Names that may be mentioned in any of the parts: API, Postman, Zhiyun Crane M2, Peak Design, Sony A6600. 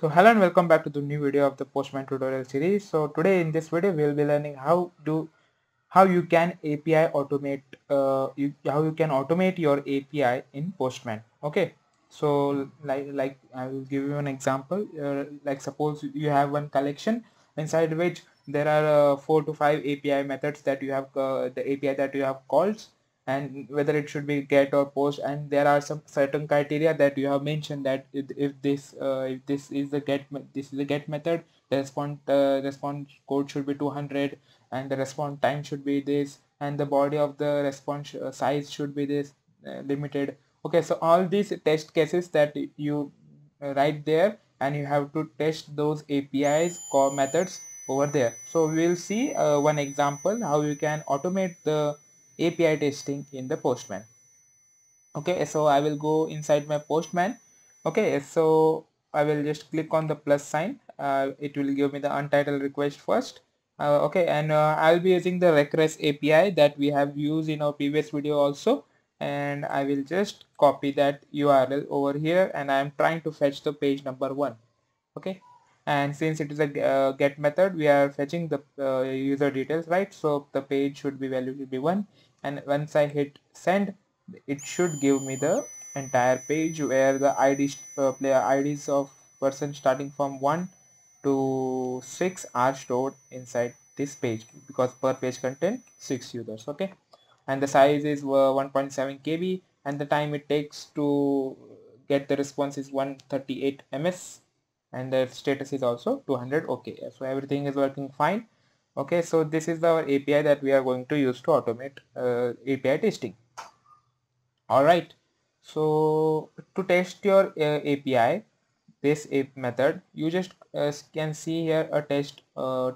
So hello and welcome back to the new video of the Postman tutorial series. So today in this video we'll be learning how you can automate your API in Postman. Okay, so like I will give you an example. Like suppose you have one collection inside which there are 4 to 5 API methods that you have called, and whether it should be get or post, and there are some certain criteria that you have mentioned that if this is the get, this is the get method, the response code should be 200 and the response time should be this, and the body of the response size should be this limited. Okay, so all these test cases that you write there, and you have to test those APIs core methods over there. So we will see one example how you can automate the API testing in the Postman. Okay, so I will go inside my Postman. Okay, so I will just click on the plus sign. It will give me the untitled request first. Okay, and I will be using the regress API that we have used in our previous video also, and I will just copy that URL over here, and I am trying to fetch the page number 1. Okay, and since it is a get method, we are fetching the user details, right? So the page should be value to be 1, and once I hit send, it should give me the entire page where the IDs of person starting from 1 to 6 are stored inside this page, because per page contain 6 users. Okay, and the size is 1.7 KB, and the time it takes to get the response is 138 ms, and the status is also 200. Okay, so everything is working fine. Okay, so this is our API that we are going to use to automate API testing. Alright, so to test your API, this method, you just can see here a test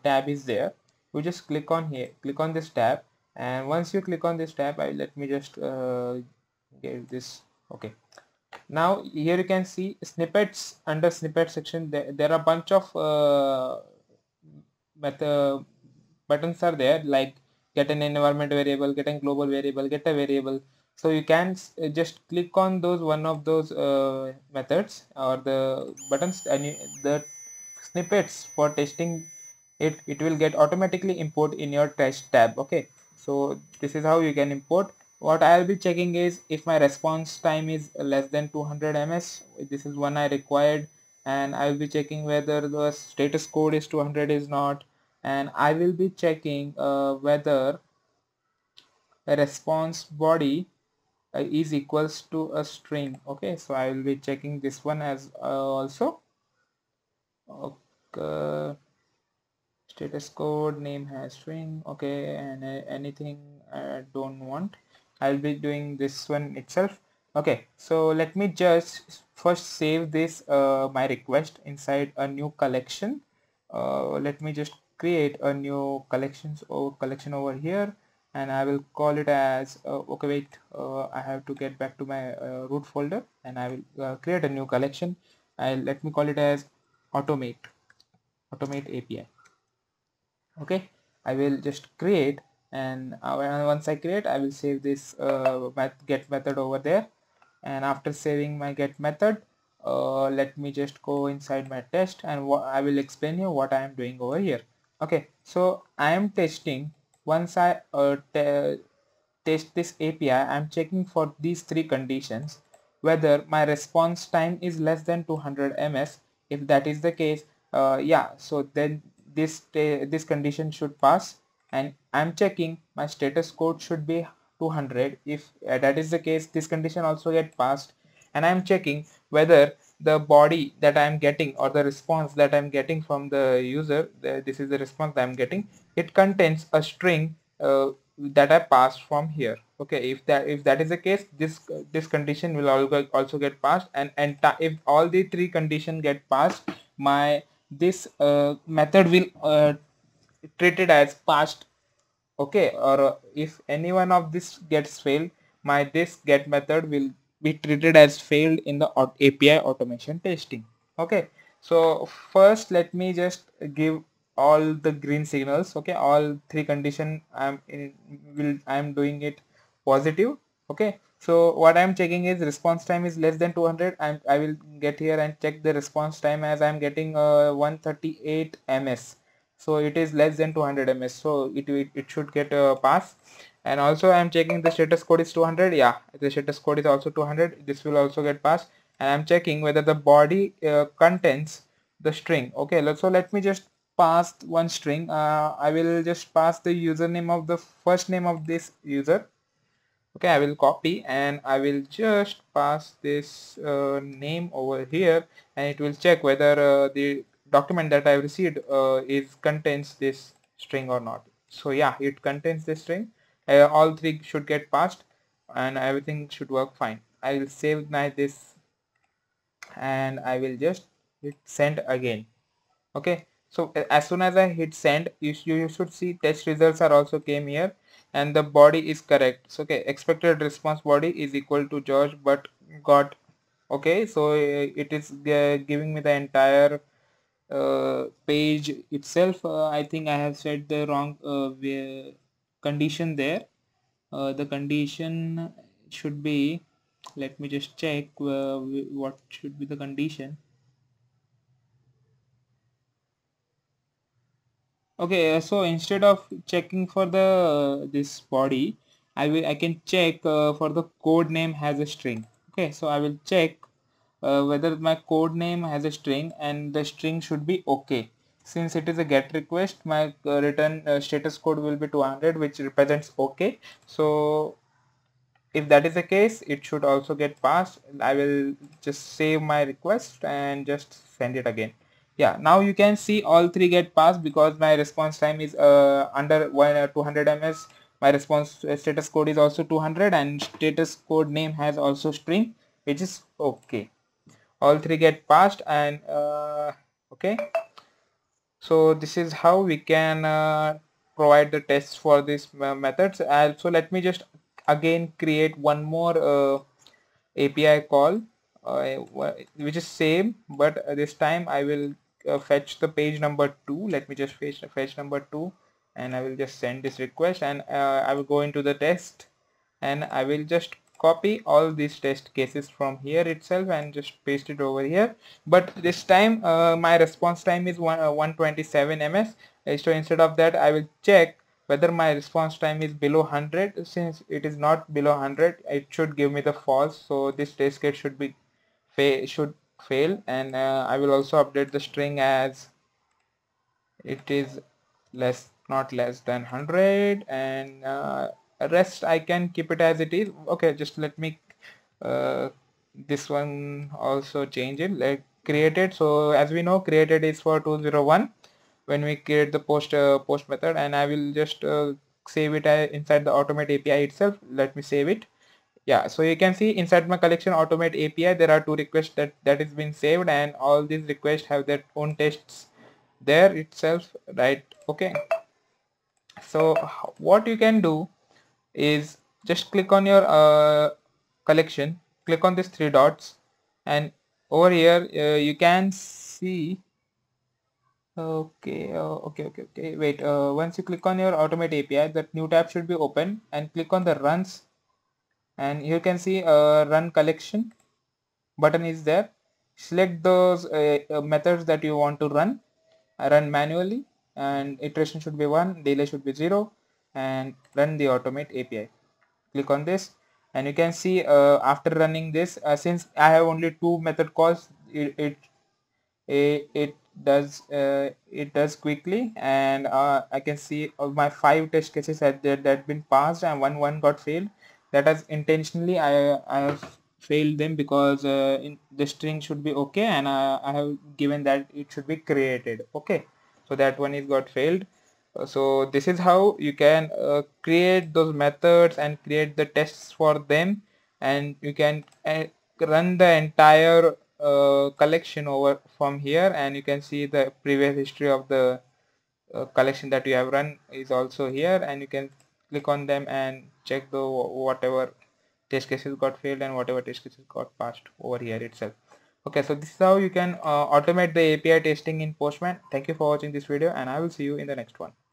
tab is there. You just click on here, click on this tab, and once you click on this tab, let me just get this. Okay, now here you can see snippets. Under snippet section there are a bunch of buttons are there, like get an environment variable, get a global variable, get a variable. So you can just click on those one of those methods or the buttons, and the snippets for testing it will get automatically import in your test tab. Okay, so this is how you can import. What I will be checking is if my response time is less than 200 ms, this is one I required, and I will be checking whether the status code is 200 is not, and I will be checking whether a response body is equals to a string. Okay, so I will be checking this one as also. Okay, status code name has string. Okay, and anything I don't want, I'll be doing this one itself. Okay, so let me just first save this my request inside a new collection. Let me just create a new collection over here, and I will call it as okay, wait, I have to get back to my root folder, and I will create a new collection. Let me call it as automate API. Okay, I will just create, and once I create, I will save this get method over there, and after saving my get method, let me just go inside my test, and I will explain you what I am doing over here. Okay, so I am testing. Once I test this API, I am checking for these 3 conditions: whether my response time is less than 200 ms. If that is the case, yeah, so then this condition should pass. And I'm checking my status code should be 200. If that is the case, this condition also get passed. And I'm checking whether the body that I'm getting, or the response that I'm getting from the user, this is the response that I'm getting, it contains a string that I passed from here. Okay, if that is the case, this condition will also get passed, and if all the 3 conditions get passed, this method will treated as passed. Okay, or if any one of this gets failed, this get method will be treated as failed in the API automation testing. Okay, so first let me just give all the green signals. Okay, all 3 condition I am doing it positive. Okay, So what I am checking is response time is less than 200. I will get here and check the response time, as I am getting 138 ms. So it is less than 200 ms. So it should get a pass. And also I am checking the status code is 200. Yeah, the status code is also 200. This will also get passed. And I am checking whether the body contains the string. Okay, so let me just pass one string. I will just pass the username of the first name of this user. Okay, I will copy and I will just pass this name over here, and it will check whether the document that I received contains this string or not. So yeah, it contains this string. All three should get passed and everything should work fine. I will save this and I will just hit send again. Okay, so as soon as I hit send, you should see test results are also came here, and the body is correct. So okay, expected response body is equal to George but got. Okay, so it is giving me the entire page itself. I think I have said the wrong condition there. The condition should be, let me just check what should be the condition. Okay, so instead of checking for the this body, I can check for the code name has a string. Okay, so I will check whether my code name has a string, and the string should be okay. Since it is a GET request, my return status code will be 200, which represents okay. So if that is the case, it should also get passed. I will just save my request and just send it again. Yeah, now you can see all three get passed because my response time is under 200 ms. My response status code is also 200, and status code name has also string, which is okay. All three get passed, and okay. So this is how we can provide the tests for these methods. So let me just again create one more API call, which is same, but this time I will fetch the page number 2. Let me just fetch number 2, and I will just send this request, and I will go into the test, and I will just copy all these test cases from here itself and just paste it over here. But this time my response time is 127 ms. So instead of that, I will check whether my response time is below 100. Since it is not below 100, it should give me the false. So this test case should be fail, and I will also update the string as it is not less than 100, and rest I can keep it as it is. Okay, just let me this one also change it. Like created, so as we know, created is for 201 when we create the post method, and I will just save it inside the automate API itself. Let me save it. Yeah, so you can see inside my collection automate API there are two requests that is been saved, and all these requests have their own tests there itself, right? Okay, so what you can do is just click on your collection, click on these three dots, and over here you can see. Okay, wait, once you click on your automate API, that new tab should be open, and click on the runs. And you can see run collection button is there. Select those methods that you want to run. Run manually, and iteration should be 1, delay should be 0, and run the automate API. Click on this, and you can see after running this, since I have only 2 method calls, it does quickly, and I can see my 5 test cases that been passed, and one got failed. That has intentionally I have failed them because the string should be okay, and I have given that it should be created. Okay, so that one is got failed. So this is how you can create those methods and create the tests for them, and you can run the entire collection over from here, and you can see the previous history of the collection that you have run is also here, and you can click on them and check the whatever test cases got failed and whatever test cases got passed over here itself. Okay, so this is how you can automate the API testing in Postman. Thank you for watching this video, and I will see you in the next one.